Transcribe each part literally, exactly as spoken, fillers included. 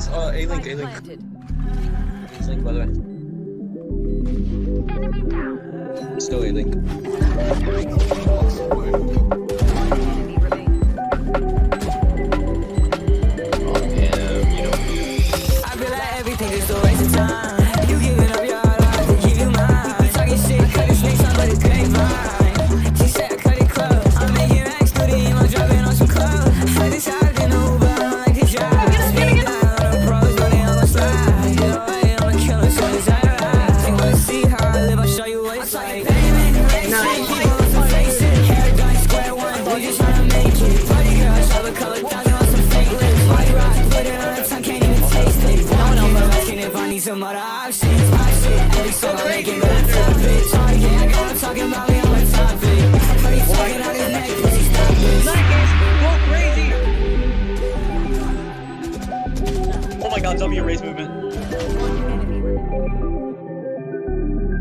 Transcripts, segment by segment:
This is uh, A-Link, A-Link. It's Link, by the way. It's still A-Link. I feel like everything is a waste of time. W raise movement.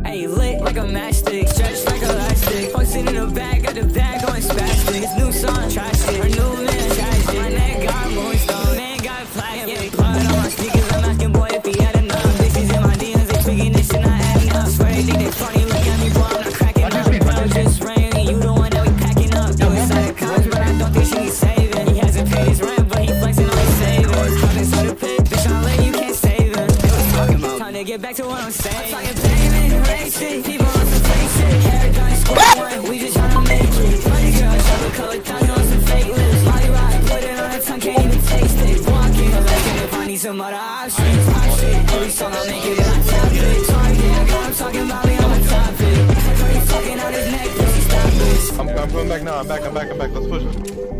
Hey, lit like a matchstick, stretched like elastic. Posting in the bag, got the bag on spastic. His new song, trash it. Her new man, trash it. My neck got moonstone, man got flying. Yeah, blood on my sneakers, I'm asking boy if he had enough. Bitches in my D Ms, they tweaking this shit, not adding up. Swear they think they funny, look at me, boy, I'm not cracking up. Bro, just, just rain, and you the one that we packing up. No, it's out of college, but I don't think she needs saving. He hasn't paid his rent, but he flexing on his savings. I've been so to pay. Get back to what I'm saying. I'm talking payment, racing, people on some fake shit. Haircut, square one, we just tryna make it. Funny girl, trouble color, tongue on some fake lips. Molly rock, put it on her tongue, can't even taste it. Walking, I'm looking if I need some other options. Hot shit, every song I'll make it, I top it. Talking, I got him talking about me on my topic. He's fucking out his neck, please stop this. I'm, I'm coming back now, I'm back, I'm back, I'm back, let's push it.